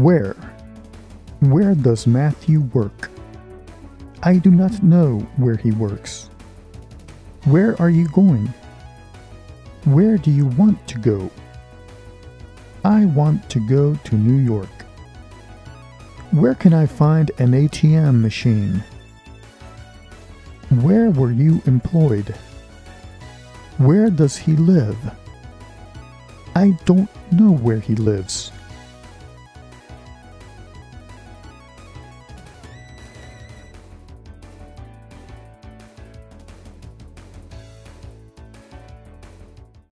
Where? Where does Matthew work? I do not know where he works. Where are you going? Where do you want to go? I want to go to New York. Where can I find an ATM machine? Where were you employed? Where does he live? I don't know where he lives.